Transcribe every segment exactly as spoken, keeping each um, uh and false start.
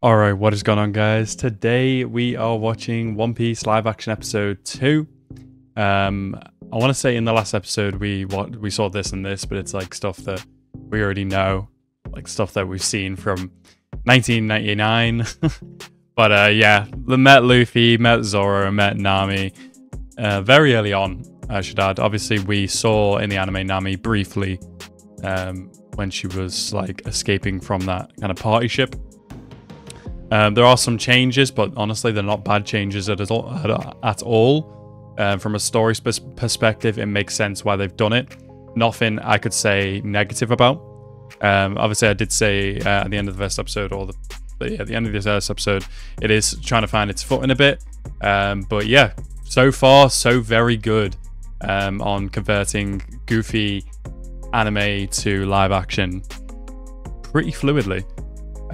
Alright, what is going on, guys? Today we are watching One Piece live action episode two. Um, I want to say in the last episode we what we saw this and this, but it's like stuff that we already know, like stuff that we've seen from nineteen ninety-nine. But uh, yeah, met Luffy, met Zoro, met Nami uh, very early on, I should add. Obviously, we saw in the anime Nami briefly um, when she was like escaping from that kind of party ship. Um, there are some changes, but honestly, they're not bad changes at all. At all. Uh, from a story perspective, it makes sense why they've done it. Nothing I could say negative about. Um, obviously, I did say uh, at the end of the first episode, or the, yeah, at the end of this first episode, it is trying to find its footing a bit. Um, but yeah, so far, so very good um, on converting goofy anime to live action pretty fluidly.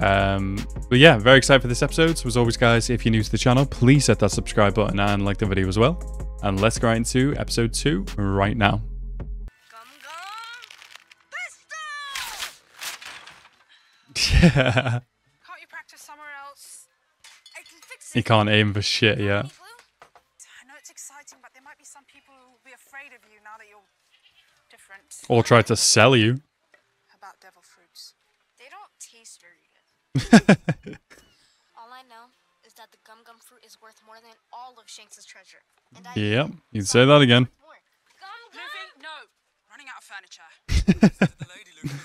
Um but yeah, very excited for this episode. So as always, guys, if you're new to the channel, please hit that subscribe button and like the video as well, and let's go right into episode two right now. Yeah, can't you practice somewhere else? I can fix it. You can't aim for shit. Yeah, I know it's exciting, but there might be some people who will be afraid of you now that you're different, or try to sell you about devil fruits. They don't taste very good. All I know is that the gum gum fruit is worth more than all of Shanks's treasure. And I yep, you can say that again. Gum gum? Luffy, no, running out of furniture. The lady, Luffy.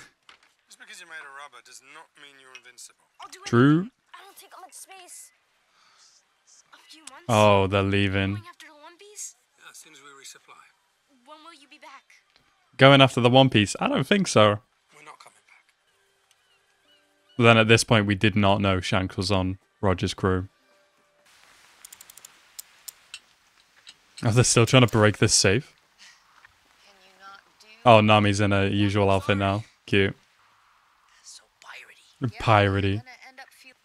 Just because you're made of rubber does not mean you're invincible. True. I don't take up much space. Oh, they're leaving. Going after the One Piece? Yeah, as soon as we resupply. When will you be back? Going after the One Piece? I don't think so. Then at this point, we did not know Shanks was on Roger's crew. Are they still trying to break this safe? Can you not do oh, Nami's in her usual outfit now. Cute. So piratey. Piratey. Yeah,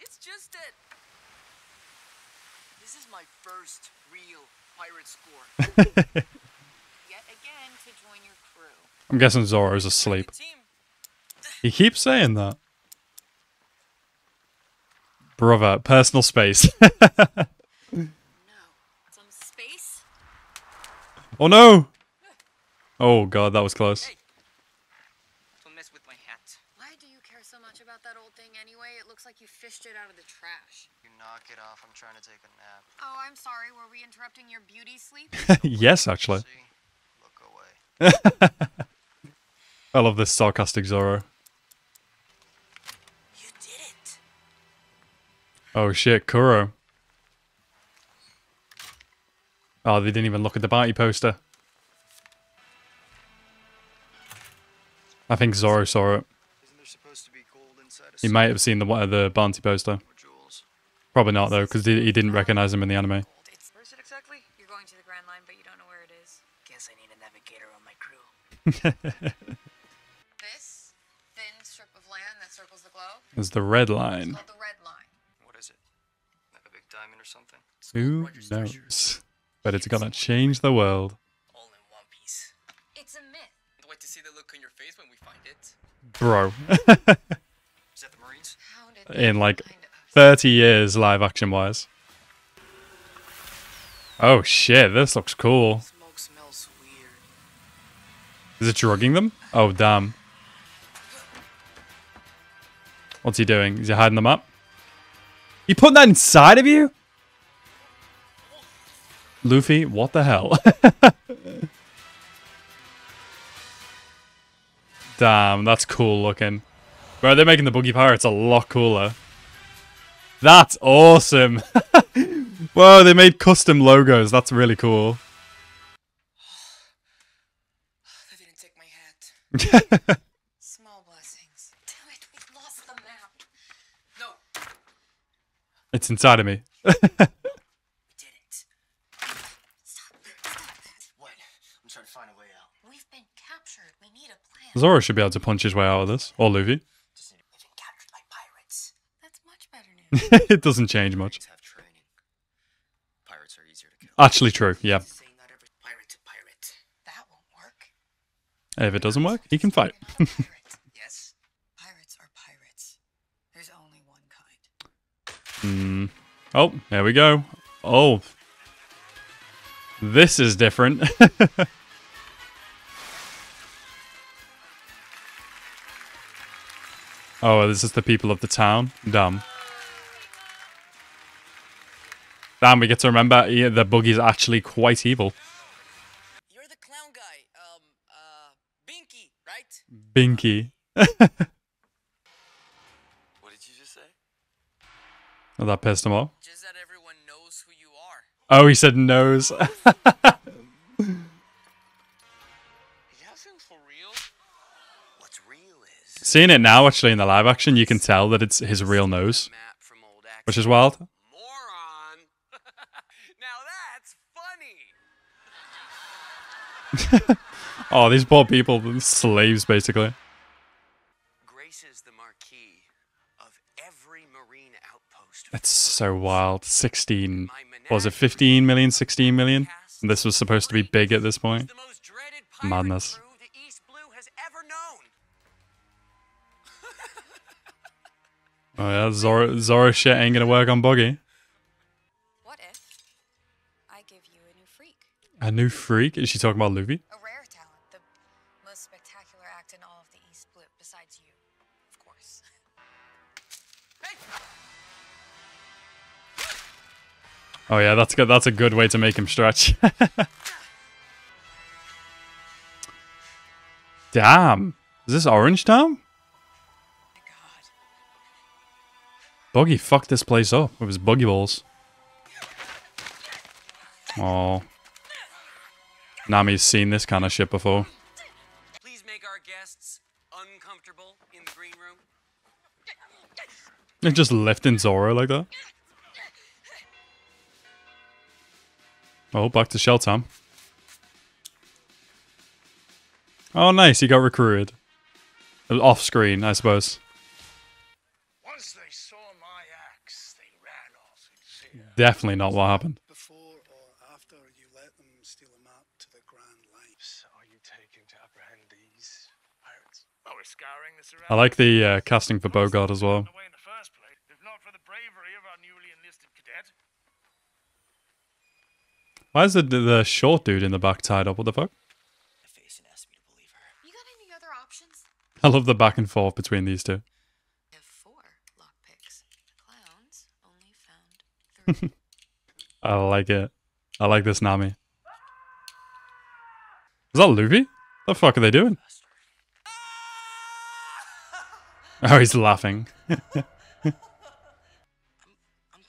it's just that this is my first real pirate score. Yet again to join your crew. I'm guessing Zoro's asleep. He keeps saying that. Brother, personal space. No, some space. Oh no! Oh god, that was close. Hey. Don't mess with my hat. Why do you care so much about that old thing anyway? It looks like you fished it out of the trash. You knock it off. I'm trying to take a nap. Oh, I'm sorry. Were we interrupting your beauty sleep? Yes, actually. Look away. I love this sarcastic Zoro. Oh shit, Kuro. Oh, they didn't even look at the party poster. I think Zoro saw it. Isn't there supposed to be gold inside a he might have seen the uh, the Bounty poster. Probably not though, because he, he didn't recognize him in the anime. Where is it exactly? You're going to the Grand Line, but you don't know where it is. Guess I need a navigator on my crew. This thin strip of land that circles the globe is the Red Line. It's called the Red Line. Diamond or something. Who knows? But it's gonna change the world. All in one piece. It's a myth. I'd wait to see the look on your face when we find it. Bro. Is that the Marines? In like thirty years live action wise. Oh shit, this looks cool. Smoke smells weird. Is it drugging them? Oh damn. What's he doing? Is he hiding them up? You put that inside of you? Luffy, what the hell? Damn, that's cool looking. Bro, they're making the Buggy Pirates a lot cooler. That's awesome. Whoa, they made custom logos. That's really cool. They didn't take my hat. Small blessings. Damn it, we lost the map. No. It's inside of me. We did it. Stop that, stop that. What? I'm trying to find a way out. We've been captured. We need a plan. Zoro should be able to punch his way out of this. Or Luffy. Just need to... We've been captured by pirates. That's much better news. It doesn't change much. Pirates have training. Pirates are easier to kill. Actually true, yeah. Not every pirate to pirate. That won't work. If it doesn't work, he can fight. Yes. Pirates are pirates. There's only one kind. Hmm. Oh, there we go. Oh. This is different. Oh, this is the people of the town. Damn. Damn, we get to remember yeah, the Buggy's actually quite evil. You're the clown guy. Um, uh, Binky, right? Binky. What did you just say? Oh, that pissed him off. Just that everyone knows who you are. Oh, he said knows. Seeing it now, actually, in the live action, you can tell that it's his real nose, which is wild. Moron. Now that's funny. Oh, these poor people, slaves, basically. Graces the marquee of every marine outpost. That's so wild. Sixteen, what was it? Fifteen million, sixteen million. And this was supposed to be big at this point. Madness. Oh yeah, Zoro, Zoro shit ain't gonna work on Buggy. What if I give you a new freak? A new freak? Is she talking about Luffy? A rare talent, the most spectacular act in all of the East Blue, besides you, of course. Hey! Oh yeah, that's good. That's a good way to make him stretch. Damn, is this Orange Town? Buggy fucked this place up with his buggy balls. Oh, Nami's seen this kind of shit before. Please make our guests uncomfortable in the green room. And just lifting Zoro like that. Oh, back to Shell Town. Oh, nice, he got recruited. It was off screen, I suppose. Definitely not what happened. Before or after you let them steal a map to the Grand Lights, are you taking to apprehend these pirates? Well, we're scouring the surroundings. I like the uh, casting for Bogart as well. Away in the first place, if not for the bravery of our newly enlisted cadet. Why is the the short dude in the back tied up? What the fuck? My face and asked me to believe her. You got any other options? I love the back and forth between these two. I like it. I like this Nami. Is that Luffy? What the fuck are they doing? Oh, he's laughing. I'm, I'm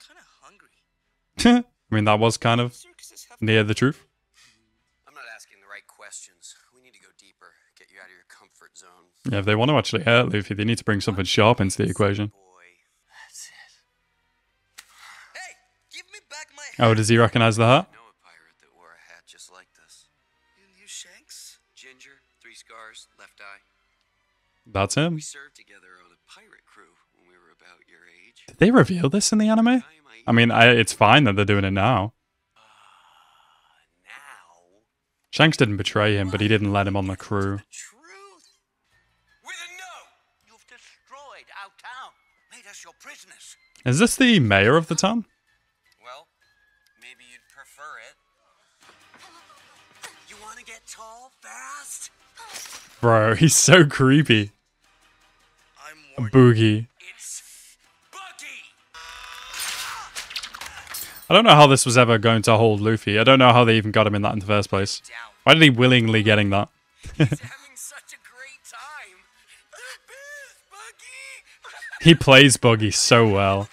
kind of hungry. I mean, that was kind of near the truth. I'm not asking the right questions. We need to go deeper, get you out of your comfort zone. Yeah, if they want to actually hurt Luffy, they need to bring something sharp into the equation. Oh, does he recognize the hat? I know a pirate that wore a hat just like this. You Shanks? Ginger, three scars, left eye. That's him. We served together on a pirate crew when we were about your age. Did they reveal this in the anime? I mean, I, it's fine that they're doing it now. Uh, now. Shanks didn't betray him, but he didn't let him on the crew. The truth? With a no, you've destroyed our town, made us your prisoners. Is this the mayor of the town? Tall, fast. Bro, he's so creepy. I'm Boogie. It's Buggy. I don't know how this was ever going to hold Luffy. I don't know how they even got him in that in the first place. Why did he willingly getting that? He's having such a great time. Buggy. He plays Buggy so well.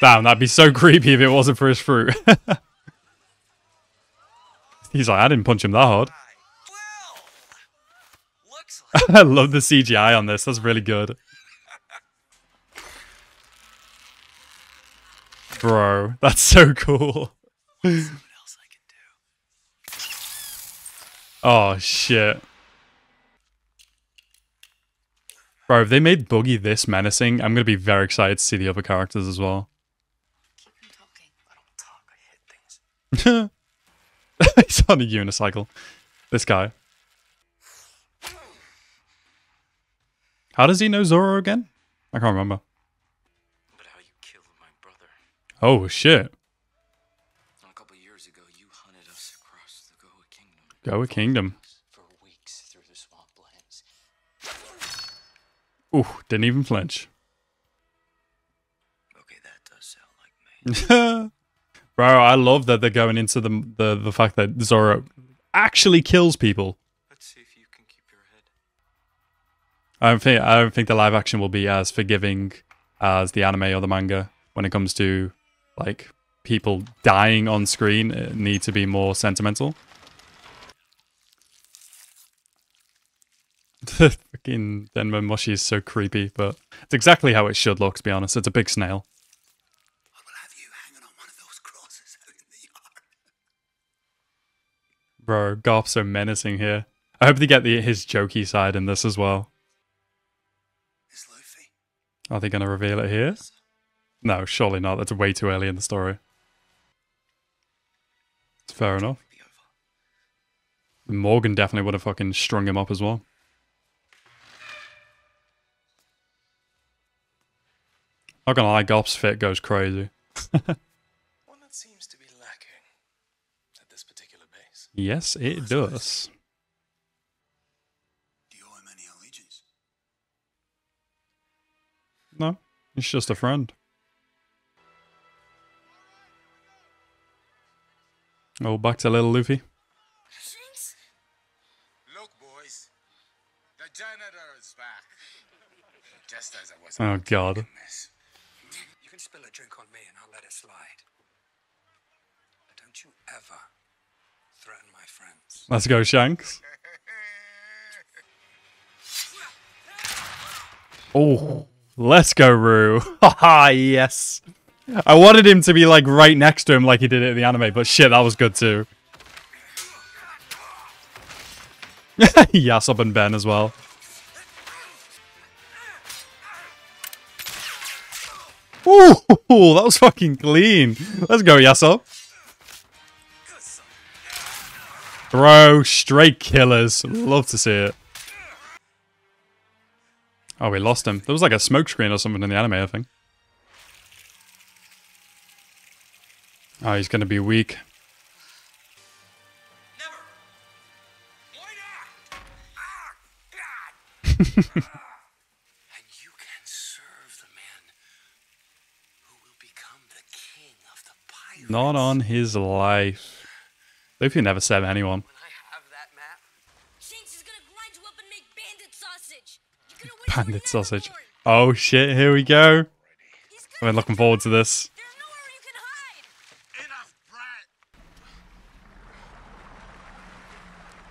Damn, that'd be so creepy if it wasn't for his fruit. He's like, I didn't punch him that hard. I love the C G I on this. That's really good. Bro, that's so cool. Oh, shit. Bro, if they made Buggy this menacing, I'm going to be very excited to see the other characters as well. He's on a unicycle. This guy. How does he know Zoro again? I can't remember. But how you killed my brother. Oh shit. A couple years ago you hunted us across the Goa Kingdom. Goa Kingdom. For weeks through the swamplands. Ooh, didn't even flinch. Okay, that does sound like me. Bro, I love that they're going into the the, the fact that Zoro actually kills people. Let's see if you can keep your head. I don't think I don't think the live action will be as forgiving as the anime or the manga when it comes to like people dying on screen. It need to be more sentimental. The fucking Den Den Mushi is so creepy, but it's exactly how it should look. To be honest, it's a big snail. Bro, Garp's so menacing here. I hope they get the his jokey side in this as well. Is Luffy? Are they going to reveal it here? No, surely not. That's way too early in the story. It's fair enough. Morgan definitely would have fucking strung him up as well. Not gonna lie, Garp's fit goes crazy. Yes, it does. Do you owe him any allegiance? No, he's just a friend. Oh, back to little Luffy. Shanks? Look, boys, the janitor is back. Just as I was. Oh God. You can spill a drink on me, and I'll let it slide. But don't you ever. My friends. Let's go, Shanks. Oh, let's go, Roo. Haha, yes. I wanted him to be like right next to him like he did it in the anime, but shit, that was good too. Yasop and Ben as well. Ooh, that was fucking clean. Let's go, Yasop. Bro, straight killers. Love to see it. Oh, we lost him. There was like a smoke screen or something in the anime, I think. Oh, he's going to be weak. And you can serve the man who will become the king of the pirates. Not on his life. Luffy never said anyone. When I have that map. Shanks is gonna grind you up and make bandit sausage. You're gonna win bandit sausage. Oh shit, here we go. I've been looking forward to this. There's nowhere you can hide.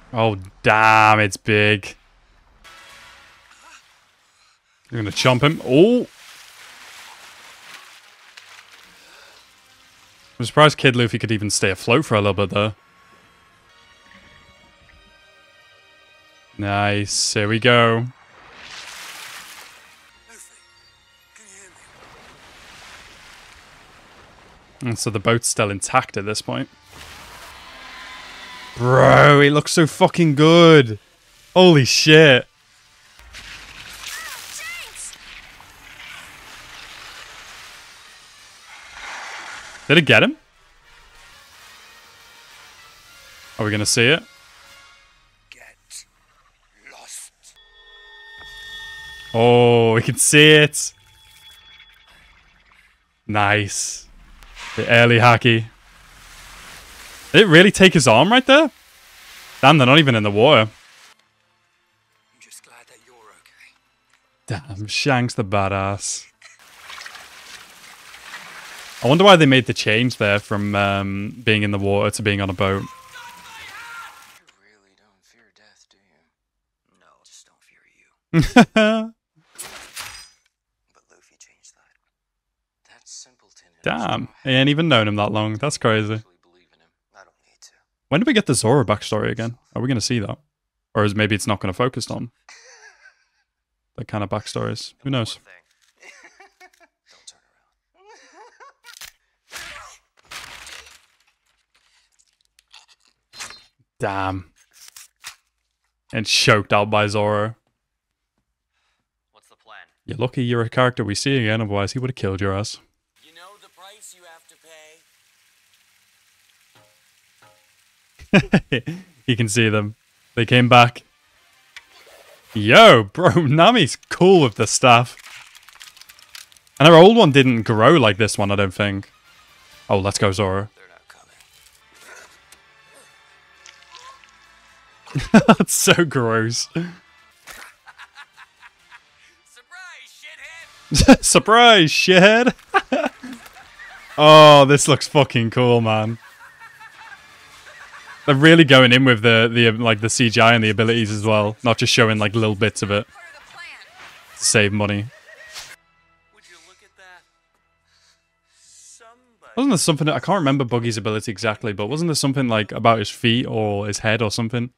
Enough, brat. Oh damn, it's big. You're gonna chomp him. Oh. I'm surprised Kid Luffy could even stay afloat for a little bit there. Nice, here we go. And so the boat's still intact at this point. Bro, it looks so fucking good. Holy shit. Did it get him? Are we gonna see it? Oh, we can see it. Nice. The early hacky. Did it really take his arm right there? Damn, they're not even in the water. I'm just glad that you're okay. Damn, Shanks the badass. I wonder why they made the change there from um, being in the water to being on a boat. You really don't fear death, do you? No, just don't fear you. Damn, I ain't even known him that long. That's crazy. When do we get the Zoro backstory again? Are we going to see that? Or is maybe it's not going to focus on that kind of backstories? Who knows? Damn. And choked out by Zoro. You're lucky you're a character we see again, otherwise he would have killed your ass. You know the price you have to pay. You can see them. They came back. Yo, bro, Nami's cool with the staff. And her old one didn't grow like this one, I don't think. Oh, let's go, Zoro. That's so gross. Surprise, shithead! Oh, this looks fucking cool, man. They're really going in with the the like the C G I and the abilities as well, not just showing like little bits of it. To save money. Would you look at that? Somebody... Wasn't there something? I can't remember Buggy's ability exactly, but wasn't there something like about his feet or his head or something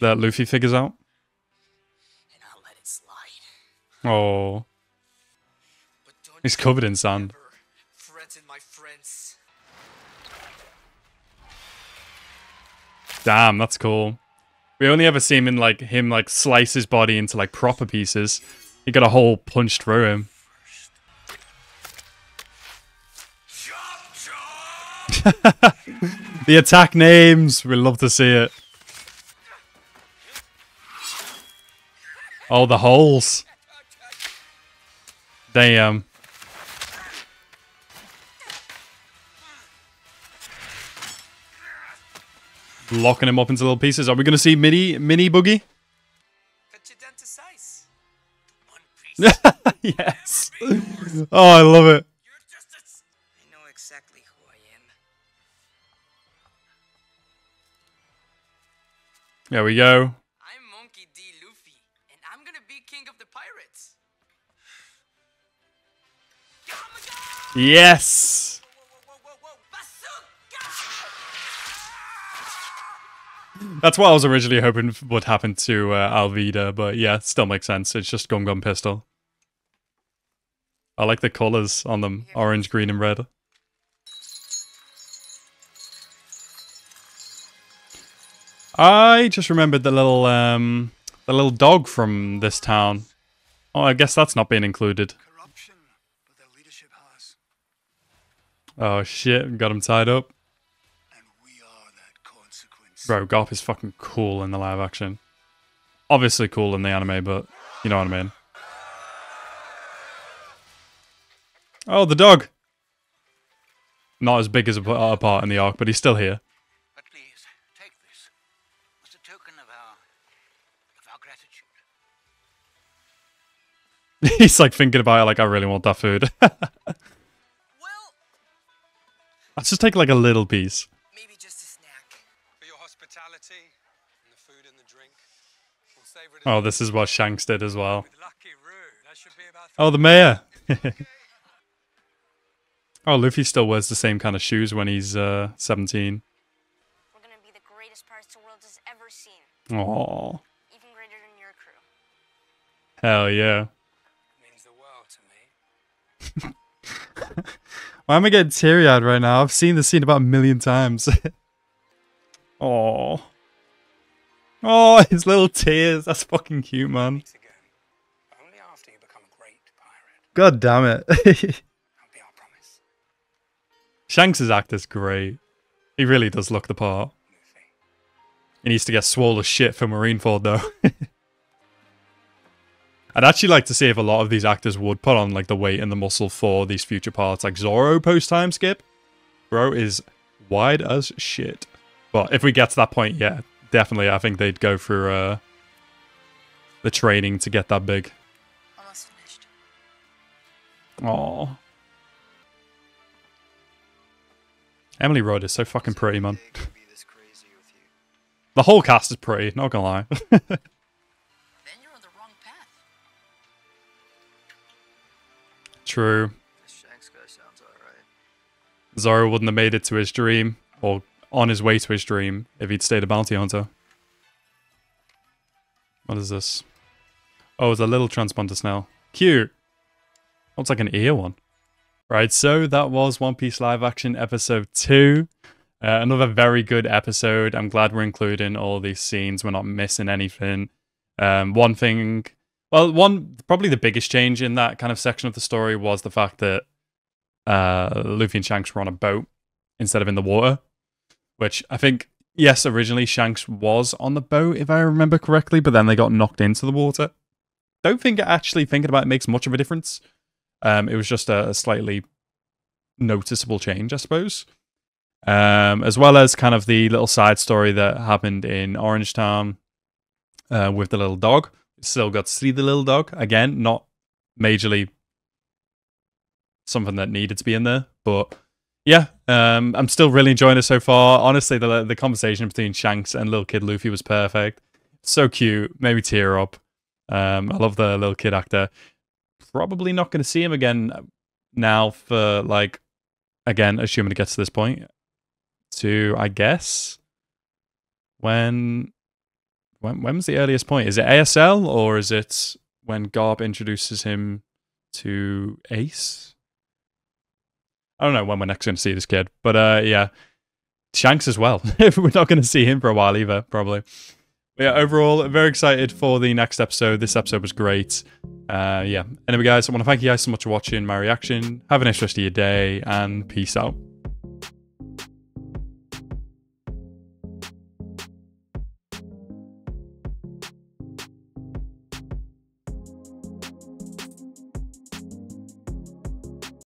that Luffy figures out? Oh, he's covered in sand. Damn, that's cool. We only ever see him in like him like slice his body into like proper pieces. He got a hole punched through him. The attack names, we love to see it. Oh, the holes. Damn. Locking him up into little pieces. Are we going to see mini mini Buggy? Cut you down to size. One piece. Yes. Oh, I love it. You're just a... I know exactly who I am. There we go. I'm Monkey D. Luffy, and I'm going to be king of the pirates. Yes! That's what I was originally hoping would happen to uh, Alvida, but yeah, still makes sense. It's just Gum Gum Pistol. I like the colors on them. Orange, green, and red. I just remembered the little, um, the little dog from this town. Oh, I guess that's not being included. Oh shit, got him tied up. And we are that consequence. Bro, Garp is fucking cool in the live action. Obviously cool in the anime, but you know what I mean. Oh, the dog! Not as big as a, a part in the arc, but he's still here. But please, take this as a token of our, of our gratitude. He's like thinking about it like, I really want that food. Let's just take like a little piece. Maybe just a snack. For your hospitality and the food and the drink. We'll savor it. Oh, this is what Shanks did as well. With Lucky Rude. That should be about oh, the mayor. Oh, Luffy still wears the same kind of shoes when he's uh, seventeen. We're going to be the greatest pirates the world has ever seen. Aww. Even greater than your crew. Hell yeah. It means the world to me. Why am I getting teary-eyed right now? I've seen this scene about a million times. Oh, oh, his little tears. That's fucking cute, man. Only after you become a great pirate. God damn it. That'll be our promise. Shanks' act is great. He really does look the part. He needs to get swole as shit for Marineford, though. I'd actually like to see if a lot of these actors would put on like the weight and the muscle for these future parts. Like Zoro post time skip, bro, is wide as shit. But if we get to that point, yeah, definitely, I think they'd go through uh, the training to get that big. Almost finished. Aww. Emily Rudd is so fucking pretty, man. The whole cast is pretty, not gonna lie. True. Zoro wouldn't have made it to his dream, or on his way to his dream, if he'd stayed a bounty hunter. What is this? Oh, it's a little transponder snail. Cute. Looks like an ear one. Right, so that was One Piece Live Action Episode two. Uh, another very good episode. I'm glad we're including all these scenes. We're not missing anything. Um, one thing... Well, one, probably the biggest change in that kind of section of the story was the fact that uh, Luffy and Shanks were on a boat instead of in the water, which I think, yes, originally Shanks was on the boat, if I remember correctly, but then they got knocked into the water. Don't think actually thinking about it makes much of a difference. Um, it was just a, a slightly noticeable change, I suppose. Um, as well as kind of the little side story that happened in Orange Town uh, with the little dog. Still got to see the little dog again, not majorly something that needed to be in there, but yeah, um, I'm still really enjoying it so far. Honestly, the the conversation between Shanks and little kid Luffy was perfect. So cute, made me tear up. Um, I love the little kid actor. Probably not going to see him again now for like, again, assuming it gets to this point, to I guess when. When, when was the earliest point? Is it A S L or is it when Garp introduces him to Ace? I don't know when we're next going to see this kid, but uh, yeah, Shanks as well. We're not going to see him for a while either, probably. But yeah, overall, very excited for the next episode. This episode was great. Uh, yeah. Anyway, guys, I want to thank you guys so much for watching my reaction. Have a nice rest of your day and peace out.